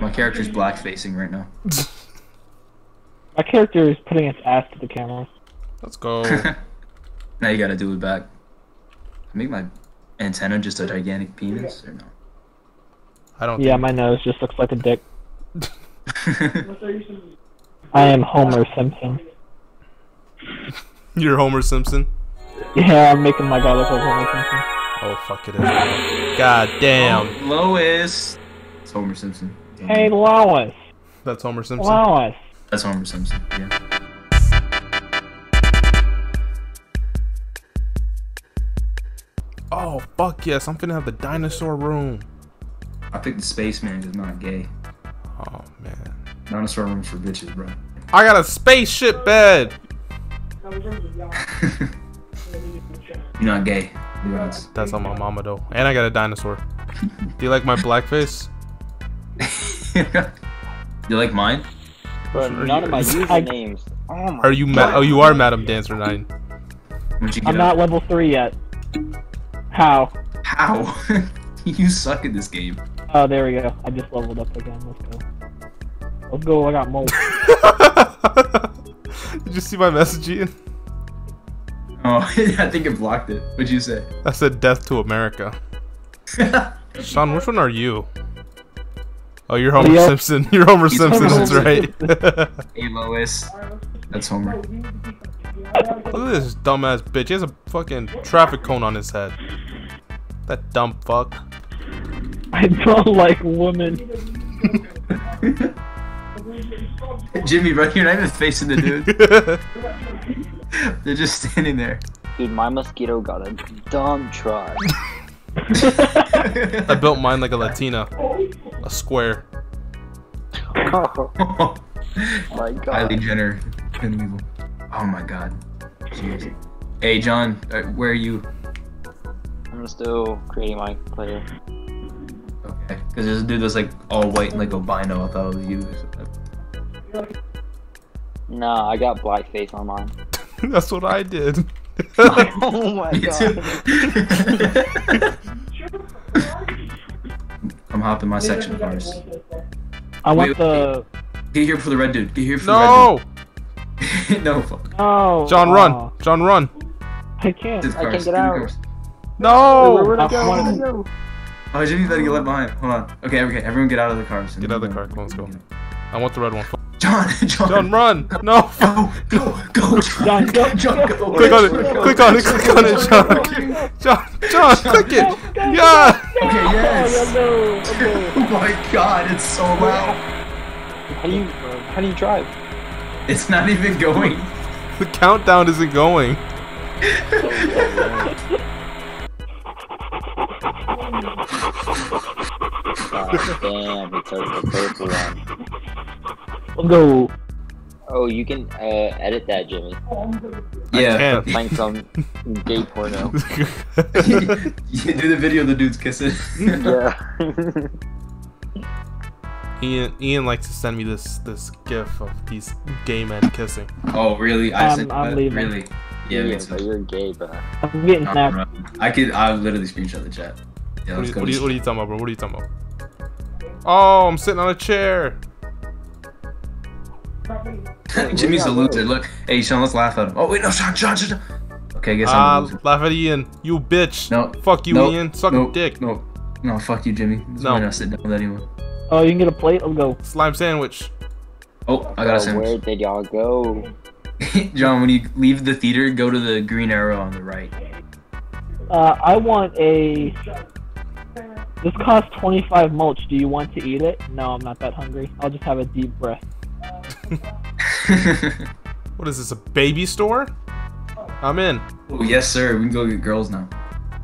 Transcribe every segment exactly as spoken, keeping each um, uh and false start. My character's black facing right now. My character is putting its ass to the camera. Let's go. Now you gotta do it back. I make my antenna just a gigantic penis or no? I don't. Yeah, think... my nose just looks like a dick. I am Homer Simpson. You're Homer Simpson? Yeah, I'm making my guy look like Homer Simpson. Oh, fuck it is. God damn. Lois. It's Homer Simpson. Damn. Hey, Lois. That's Homer Simpson. Lois. That's Homer Simpson, yeah. Oh, fuck yes. I'm finna have the dinosaur room. I think the spaceman is not gay. Oh, man. Dinosaur room for bitches, bro. I got a spaceship bed. You're not gay. That's, that's on my mama, though. And I got a dinosaur. Do you like my blackface? You like mine? But none of my usernames. Oh, my. Are you mad? Oh, you are Madam Dancer nine. I'm not level three yet. How? How? You suck at this game. Oh, there we go. I just leveled up again. Let's go. Let's go. I got mold. Did you see my message, Ian? Oh, I think it blocked it. What'd you say? I said death to America. Sean, which one are you? Oh, you're Homer Leo. Simpson. You're Homer He's Simpson. Homer that's right. Hey, Lois. That's Homer. Look at this dumbass bitch. He has a fucking traffic cone on his head. That dumb fuck. I don't like women. Jimmy, bro, you're not even facing the dude. They're just standing there. Dude, my mosquito got a dumb try. I built mine like a Latina. A square. Oh, oh my god. Kylie Jenner. Bin Weevil. Oh my god. Jeez. Hey, John, where are you? I'm still creating my player. Okay. Because there's a dude that's like all white and like albino. I thought it was you or something. Nah, I got blackface on mine. That's what I did. Oh my god. I'm hopping my section first. I want wait, the. Wait. Get here for the red dude. Get here for no! the red dude. No, fuck. Oh, John, run. Oh. John, run. I can't. I can't get out. No! Where to go? Oh, Jimmy's about to get left behind. Hold on. Okay, okay. Everyone get out of the car. Get out of the car. Come on, let's go. I want the red one. John! John! John, run! No! Go! Go! Go! John, go! John, go! Click on it! Click on it! Click on it, John! John! John! Click it! Yeah! Okay, yes! Oh my god, it's so loud. How do you, how do you drive? It's not even going. The countdown isn't going. Oh, damn, he took the purple one. Let's go. Oh, you can uh, edit that, Jimmy. Yeah. Playing some gay porno. You do the video of the dudes kissing. Yeah. Ian, Ian likes to send me this this gif of these gay men kissing. Oh really? I um, said I'm that. Leaving. Really? Yeah, yeah, but you're gay, bro. I'm getting that. I could. I literally screenshot the chat. Yeah, let's what, go what, are you, what are you talking about, bro? What are you talking about? Oh, I'm sitting on a chair. Jimmy's a loser. Look, hey Sean, let's laugh at him. Oh wait, no, Sean, Sean, Sean. Okay, I guess I'm uh, a loser. Laugh at Ian, you bitch. No. Fuck you, nope. Ian. Suck nope. dick. No. Nope. No, fuck you, Jimmy. This no. I'm not sitting down with anyone. Oh, you can get a plate? Let's go. Slime sandwich. Oh, I got oh, a sandwich. Where did y'all go? John, when you leave the theater, go to the green arrow on the right. Uh, I want a... This costs twenty-five mulch. Do you want to eat it? No, I'm not that hungry. I'll just have a deep breath. What is this, a baby store? I'm in. Oh, yes, sir. We can go get girls now.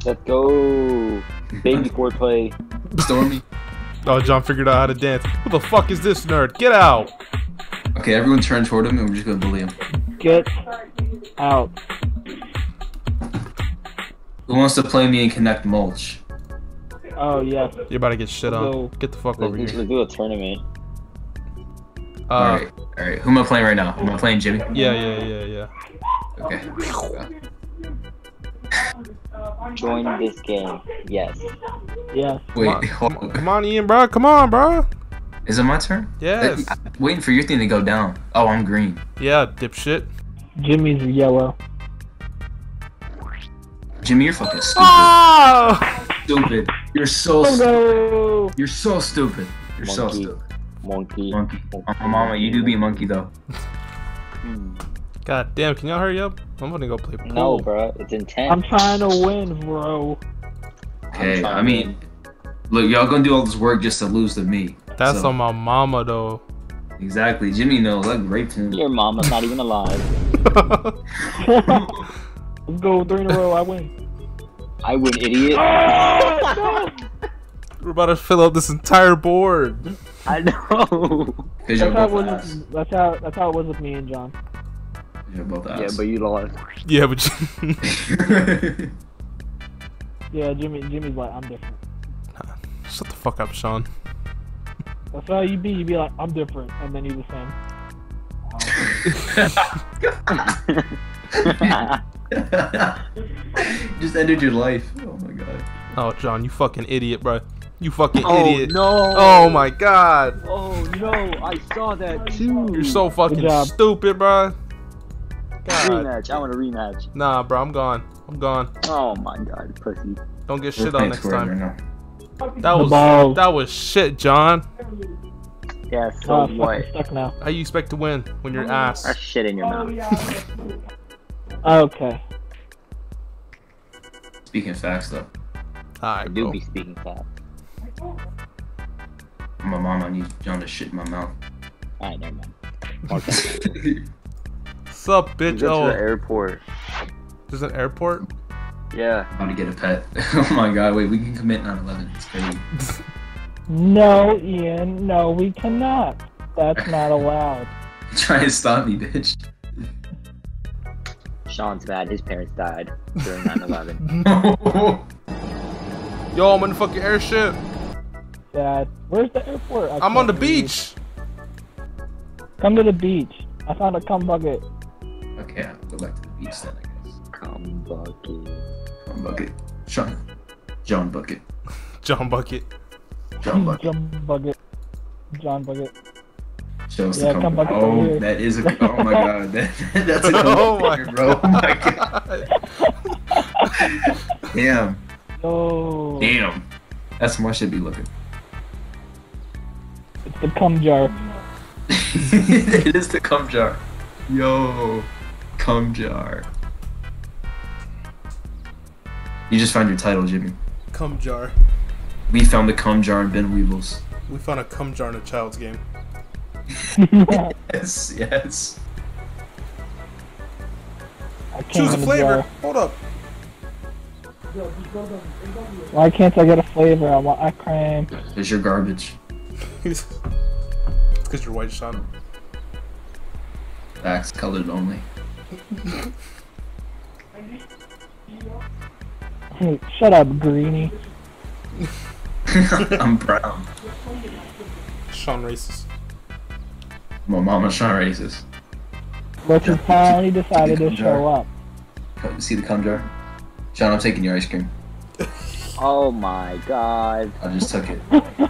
Let's go. Baby court play. Stormy. Oh, John figured out how to dance. Who the fuck is this nerd? Get out! Okay, everyone turn toward him and we're just gonna bully him. Get out. Who wants to play me and connect mulch? Oh, yeah. You're about to get shit on. So, get the fuck over here. Let's do a tournament. Uh, Alright, alright. Who am I playing right now? Am I playing Jimmy? Yeah, yeah, yeah, yeah. Okay. Join this game. Yes. Yeah. Wait. Come on, come on Ian, bro. Come on, bro. Is it my turn? Yes. I, I'm waiting for your thing to go down. Oh, I'm green. Yeah, dipshit. Jimmy's yellow. Jimmy, you're fucking stupid. Oh! Stupid. You're so stupid. Oh, no. You're so stupid. You're monkey. so stupid. Monkey. Monkey. Monkey. Oh, mama, you do be a monkey, though. God damn, can y'all hurry up? I'm gonna go play pool. No, bro. It's intense. I'm trying to win, bro. Hey, I mean... Look, y'all gonna do all this work just to lose to me. That's so. On my mama, though. Exactly. Jimmy knows. I raped him. Your mama's not even alive. Go three in a row. I win. I win, idiot. Oh, no. We're about to fill up this entire board. I know. That's how, was, that's, how, that's how it was with me and John. Yeah, both yeah but you lost. Yeah, but you... Yeah, Jimmy. Jimmy's like, I'm different. Shut the fuck up, Sean. That's how you be. You be like, I'm different, and then you the same. Just ended your life. Oh my god. Oh, John, you fucking idiot, bro. You fucking oh, idiot. No. Oh my god. Oh no, I saw that too. You're so fucking stupid, bro. God. Rematch. I want a rematch. Nah, bro, I'm gone. I'm gone. Oh my god, pussy. Don't get shit on next time. Right now. That was ball. that was shit, John. Yeah, so oh, what? Stuck now. How you expect to win when you're ass? That's shit in your mouth. Okay. Speaking facts, though. Alright, I do bro. be speaking facts. My mom, I need John to shit in my mouth. Alright, never mind. Okay. What's up, bitch? Go oh. to the airport. There's an airport? Yeah. I'm gonna get a pet. Oh my god, wait, we can commit nine eleven. It's crazy. No, Ian, no, we cannot. That's not allowed. Try and stop me, bitch. Sean's bad, his parents died during nine eleven. No. Yo, I'm on the fucking airship. Dad, where's the airport? I I'm on the beach. It. Come to the beach. I found a cum bucket. Okay, I'll go back to the beach then, I guess. Cum bucket. John Bucket. Sean. John Bucket. John Bucket. John Bucket. John Bucket. John Bucket. Yeah, come bucket oh, here. That is a. Oh my god. That, that's a. Oh my bro. Oh my god. Damn. Oh. Damn. That's where I should be looking. It's the cum jar. It is the cum jar. Yo. Cum jar. You just found your title, Jimmy. Cum jar. We found a cum jar in Bin Weevils. We found a cum jar in a child's game. Yes, yes. Choose a flavor. A Hold up. Why can't I get a flavor? I want ice cream. It's your garbage. It's because you're white, Sean. Facts, colored only. Hey, shut up, Greenie. I'm brown. Sean racist. My mama, Sean racist. Which is finally decided to show up. See the cum jar? Sean, I'm taking your ice cream. Oh my god. I just took it.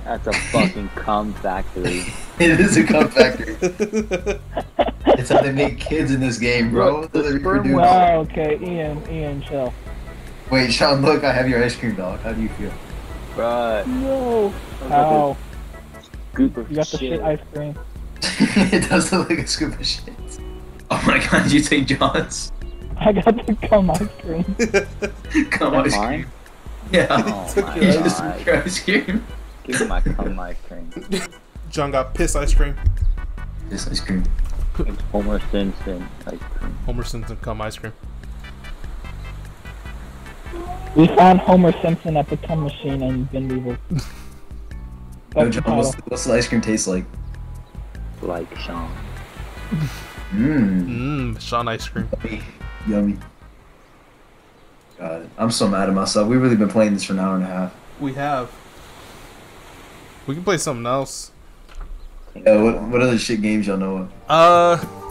That's a fucking cum factory. It is a cum factory. It's how they make kids in this game, bro. Wow, okay, Ian, Ian, chill. Wait, Sean, look, I have your ice cream, dog. How do you feel? Right. No. Ow. Scoop of you got shit. the shit ice cream. It does look like a scoop of shit. Oh my god, did you take John's? I got the cum ice cream. Cum ice mine? cream? Yeah. Oh my god. You just took your ice cream. Give me my cum ice cream. John got piss ice cream. Piss ice cream. It's Homer Simpson ice cream. Homer Simpson cum ice cream. We found Homer Simpson at the cum machine and Bin Weevils. Yo, John, what's, what's the ice cream taste like? Like Sean. Mmm. Mmm, Sean ice cream. Yummy. Yummy. God, I'm so mad at myself. We've really been playing this for an hour and a half. We have. We can play something else. Yeah, what, what other shit games y'all know of? Uh...